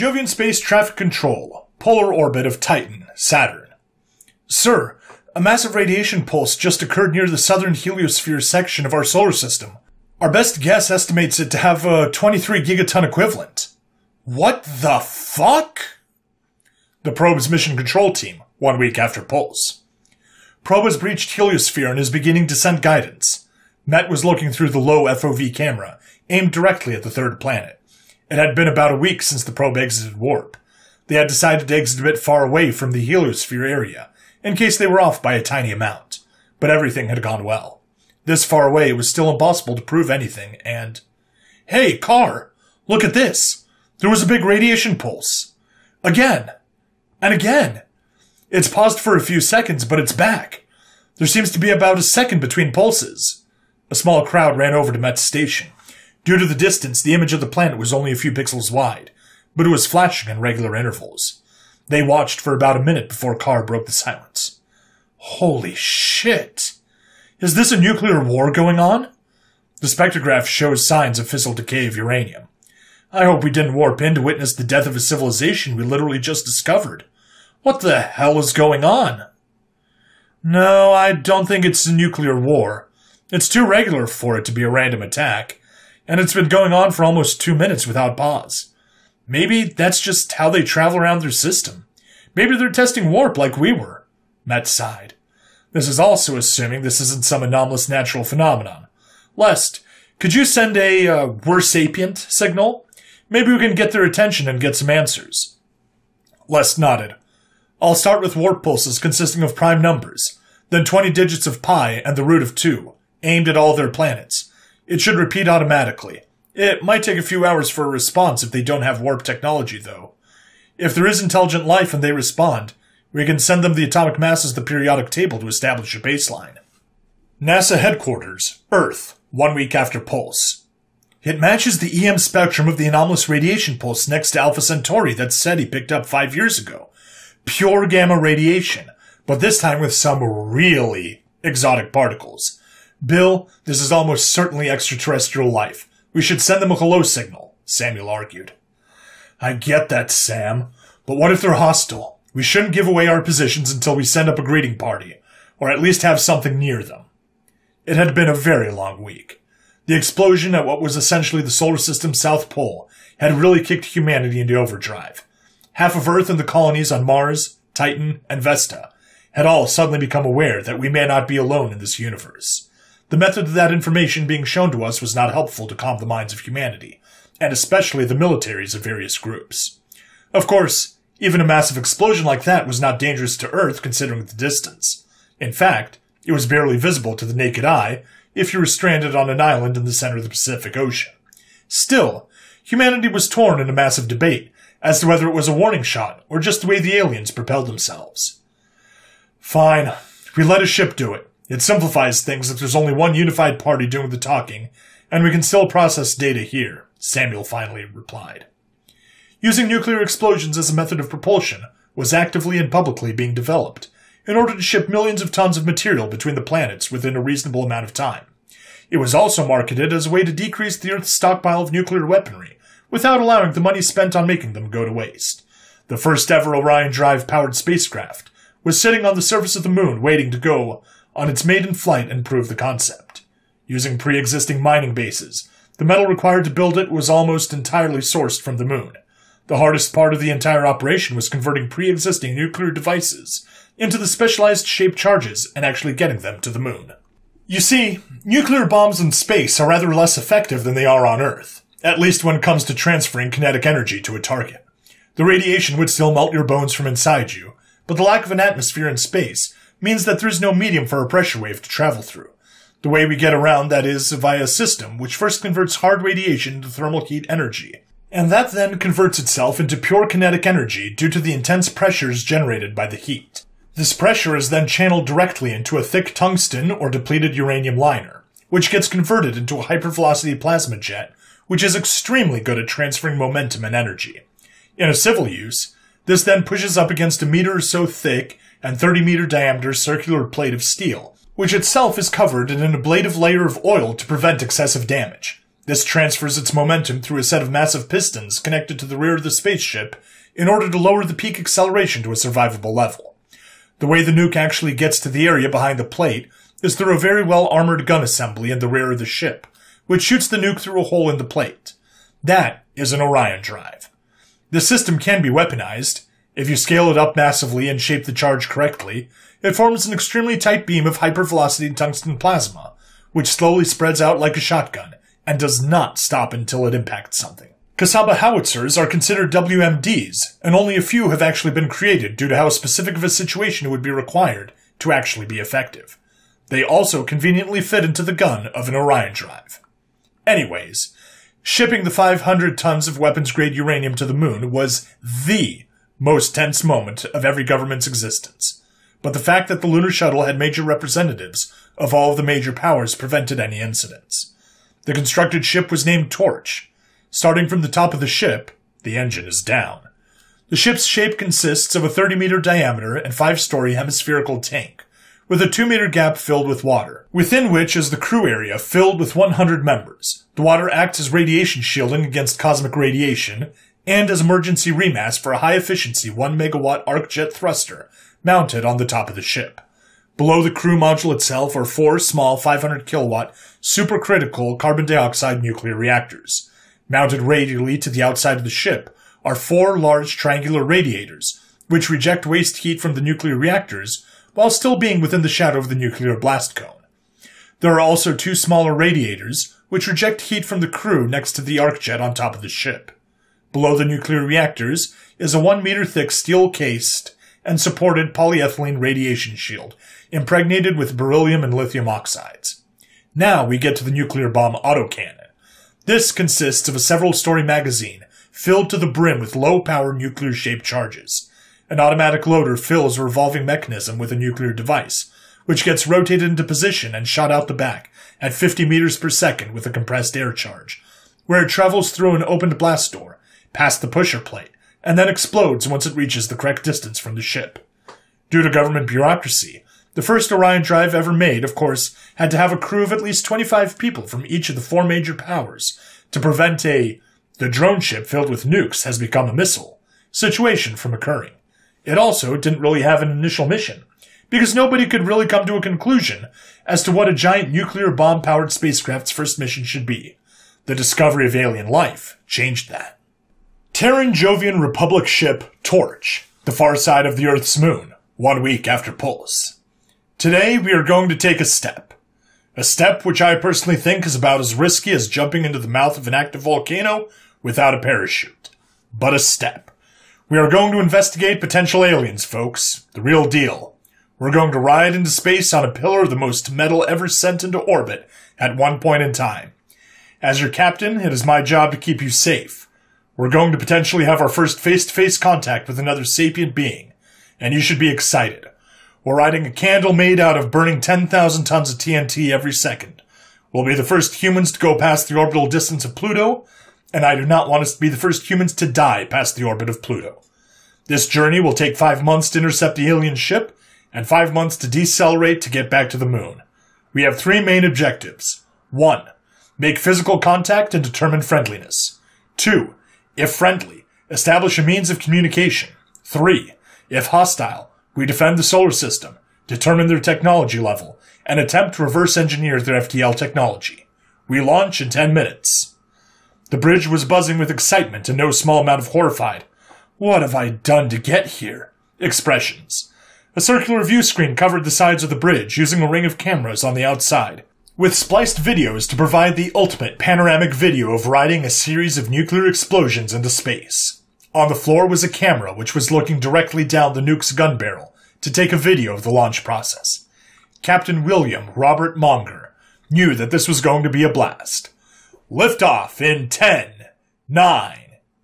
Jovian Space Traffic Control, polar orbit of Titan, Saturn. Sir, a massive radiation pulse just occurred near the southern heliosphere section of our solar system. Our best guess estimates it to have a 23 gigaton equivalent. What the fuck? The probe's mission control team, 1 week after pulse. Probe has breached heliosphere and is beginning to send guidance. Met was looking through the low FOV camera, aimed directly at the third planet. It had been about a week since the probe exited warp. They had decided to exit a bit far away from the heliosphere area, in case they were off by a tiny amount. But everything had gone well. This far away, it was still impossible to prove anything, and... Hey, Carr! Look at this! There was a big radiation pulse. Again! And again! It's paused for a few seconds, but it's back. There seems to be about a second between pulses. A small crowd ran over to Met's station. Due to the distance, the image of the planet was only a few pixels wide, but it was flashing in regular intervals. They watched for about a minute before Carr broke the silence. Holy shit! Is this a nuclear war going on? The spectrograph shows signs of fissile decay of uranium. I hope we didn't warp in to witness the death of a civilization we literally just discovered. What the hell is going on? No, I don't think it's a nuclear war. It's too regular for it to be a random attack, and it's been going on for almost 2 minutes without pause. Maybe that's just how they travel around their system. Maybe they're testing warp like we were. Met sighed. This is also assuming this isn't some anomalous natural phenomenon. Lest, could you send a, we're sapient signal? Maybe we can get their attention and get some answers. Lest nodded. I'll start with warp pulses consisting of prime numbers, then 20 digits of pi and the root of 2, aimed at all their planets. It should repeat automatically. It might take a few hours for a response if they don't have warp technology, though. If there is intelligent life and they respond, we can send them the atomic masses of the periodic table to establish a baseline. NASA Headquarters, Earth, 1 week after pulse. It matches the EM spectrum of the anomalous radiation pulse next to Alpha Centauri that SETI picked up 5 years ago. Pure gamma radiation, but this time with some really exotic particles. Bill, this is almost certainly extraterrestrial life. We should send them a hello signal, Samuel argued. I get that, Sam, but what if they're hostile? We shouldn't give away our positions until we send up a greeting party, or at least have something near them. It had been a very long week. The explosion at what was essentially the solar system's south pole had really kicked humanity into overdrive. Half of Earth and the colonies on Mars, Titan, and Vesta had all suddenly become aware that we may not be alone in this universe. The method of that information being shown to us was not helpful to calm the minds of humanity, and especially the militaries of various groups. Of course, even a massive explosion like that was not dangerous to Earth considering the distance. In fact, it was barely visible to the naked eye if you were stranded on an island in the center of the Pacific Ocean. Still, humanity was torn in a massive debate as to whether it was a warning shot or just the way the aliens propelled themselves. Fine, we let a ship do it. It simplifies things if there's only one unified party doing the talking, and we can still process data here, Samuel finally replied. Using nuclear explosions as a method of propulsion was actively and publicly being developed in order to ship millions of tons of material between the planets within a reasonable amount of time. It was also marketed as a way to decrease the Earth's stockpile of nuclear weaponry, without allowing the money spent on making them go to waste. The first-ever Orion Drive-powered spacecraft was sitting on the surface of the moon waiting to go on its maiden flight and prove the concept. Using pre-existing mining bases, the metal required to build it was almost entirely sourced from the moon. The hardest part of the entire operation was converting pre-existing nuclear devices into the specialized shaped charges and actually getting them to the moon. You see, nuclear bombs in space are rather less effective than they are on Earth. At least when it comes to transferring kinetic energy to a target. The radiation would still melt your bones from inside you, but the lack of an atmosphere in space means that there's no medium for a pressure wave to travel through. The way we get around that is via a system which first converts hard radiation into thermal heat energy, and that then converts itself into pure kinetic energy due to the intense pressures generated by the heat. This pressure is then channeled directly into a thick tungsten or depleted uranium liner, which gets converted into a hypervelocity plasma jet, which is extremely good at transferring momentum and energy. In a civil use, this then pushes up against a meter or so thick and 30-meter diameter circular plate of steel, which itself is covered in an ablative layer of oil to prevent excessive damage. This transfers its momentum through a set of massive pistons connected to the rear of the spaceship in order to lower the peak acceleration to a survivable level. The way the nuke actually gets to the area behind the plate is through a very well-armored gun assembly in the rear of the ship, which shoots the nuke through a hole in the plate. That is an Orion drive. The system can be weaponized. If you scale it up massively and shape the charge correctly, it forms an extremely tight beam of hypervelocity tungsten plasma, which slowly spreads out like a shotgun, and does not stop until it impacts something. Cassaba howitzers are considered WMDs, and only a few have actually been created due to how specific of a situation it would be required to actually be effective. They also conveniently fit into the gun of an Orion drive. Anyways, shipping the 500 tons of weapons-grade uranium to the moon was the most tense moment of every government's existence, but the fact that the lunar shuttle had major representatives of all of the major powers prevented any incidents. The constructed ship was named Torch. Starting from the top of the ship, the engine is down. The ship's shape consists of a 30-meter diameter and 5-story hemispherical tank, with a 2-meter gap filled with water, within which is the crew area filled with 100 members. The water acts as radiation shielding against cosmic radiation, and as emergency remass for a high-efficiency 1-megawatt arcjet thruster mounted on the top of the ship. Below the crew module itself are 4 small 500-kilowatt supercritical carbon dioxide nuclear reactors. Mounted radially to the outside of the ship are 4 large triangular radiators, which reject waste heat from the nuclear reactors while still being within the shadow of the nuclear blast cone. There are also 2 smaller radiators, which reject heat from the crew next to the arcjet on top of the ship. Below the nuclear reactors is a 1-meter-thick steel-cased and supported polyethylene radiation shield, impregnated with beryllium and lithium oxides. Now we get to the nuclear bomb autocannon. This consists of a several-story magazine filled to the brim with low-power nuclear-shaped charges. An automatic loader fills a revolving mechanism with a nuclear device, which gets rotated into position and shot out the back at 50 meters per second with a compressed air charge, where it travels through an opened blast door, past the pusher plate, and then explodes once it reaches the correct distance from the ship. Due to government bureaucracy, the first Orion drive ever made, of course, had to have a crew of at least 25 people from each of the 4 major powers to prevent a "the drone ship filled with nukes has become a missile" situation from occurring. It also didn't really have an initial mission, because nobody could really come to a conclusion as to what a giant nuclear bomb-powered spacecraft's first mission should be. The discovery of alien life changed that. Terran Jovian Republic ship Torch, the far side of the Earth's moon, 1 week after Pulse. Today we are going to take a step which I personally think is about as risky as jumping into the mouth of an active volcano without a parachute, but a step. We are going to investigate potential aliens, folks, the real deal. We're going to ride into space on a pillar of the most metal ever sent into orbit at one point in time. As your captain, it is my job to keep you safe. We're going to potentially have our first face-to-face contact with another sapient being, and you should be excited. We're riding a candle made out of burning 10,000 tons of TNT every second. We'll be the first humans to go past the orbital distance of Pluto, and I do not want us to be the first humans to die past the orbit of Pluto. This journey will take 5 months to intercept the alien ship, and 5 months to decelerate to get back to the moon. We have 3 main objectives. 1. Make physical contact and determine friendliness. 2. If friendly, establish a means of communication. 3. If hostile, we defend the solar system, determine their technology level, and attempt to reverse engineer their FTL technology. We launch in 10 minutes. The bridge was buzzing with excitement and no small amount of horrified, "What have I done to get here?" expressions. A circular view screen covered the sides of the bridge using a ring of cameras on the outside, with spliced videos to provide the ultimate panoramic video of riding a series of nuclear explosions into space. On the floor was a camera which was looking directly down the nuke's gun barrel to take a video of the launch process. Captain William Robert Monger knew that this was going to be a blast. Liftoff in 10, 9,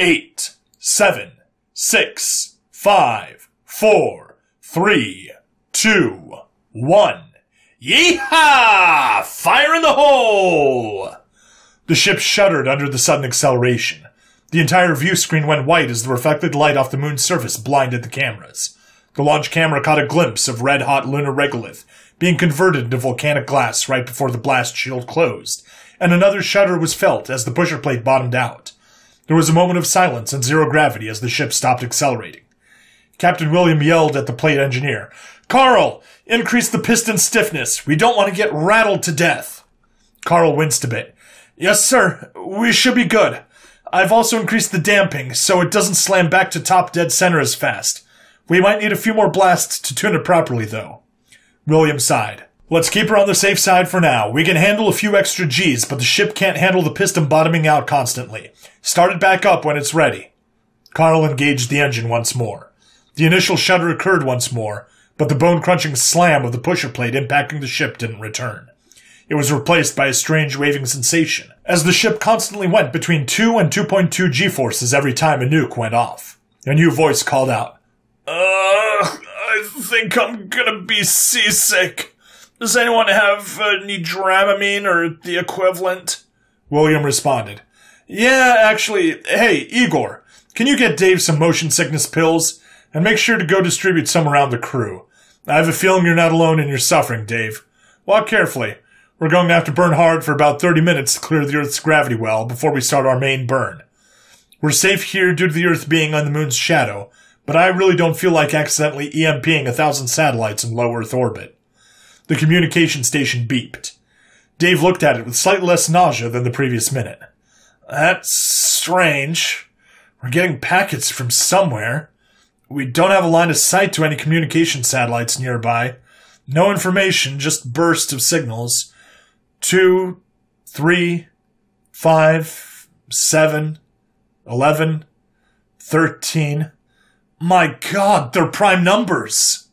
8, 7, 6, 5, 4, 3, 2, 1. Yee-haw! Fire in the hole! The ship shuddered under the sudden acceleration. The entire view screen went white as the reflected light off the moon's surface blinded the cameras. The launch camera caught a glimpse of red-hot lunar regolith being converted into volcanic glass right before the blast shield closed and another shudder was felt as the pusher plate bottomed out. There was a moment of silence and zero gravity as the ship stopped accelerating. Captain William yelled at the plate engineer, "Carl, increase the piston stiffness. We don't want to get rattled to death." Carl winced a bit. "Yes, sir. We should be good. I've also increased the damping, so it doesn't slam back to top dead center as fast. We might need a few more blasts to tune it properly, though." William sighed. "Let's keep her on the safe side for now. We can handle a few extra Gs, but the ship can't handle the piston bottoming out constantly. Start it back up when it's ready." Carl engaged the engine once more. The initial shudder occurred once more, but the bone-crunching slam of the pusher plate impacting the ship didn't return. It was replaced by a strange waving sensation, as the ship constantly went between 2 and 2.2 G-forces every time a nuke went off. A new voice called out, "I think I'm gonna be seasick. Does anyone have any Dramamine or the equivalent?" William responded, "Yeah, actually, hey, Igor, can you get Dave some motion sickness pills? And make sure to go distribute some around the crew. I have a feeling you're not alone in your suffering, Dave. Walk carefully. We're going to have to burn hard for about 30 minutes to clear the Earth's gravity well before we start our main burn. We're safe here due to the Earth being on the Moon's shadow, but I really don't feel like accidentally EMPing 1,000 satellites in low Earth orbit." The communication station beeped. Dave looked at it with slightly less nausea than the previous minute. "That's strange. We're getting packets from somewhere. We don't have a line of sight to any communication satellites nearby. No information, just bursts of signals. 2, 3, 5, 7, 11, 13. My God, they're prime numbers!"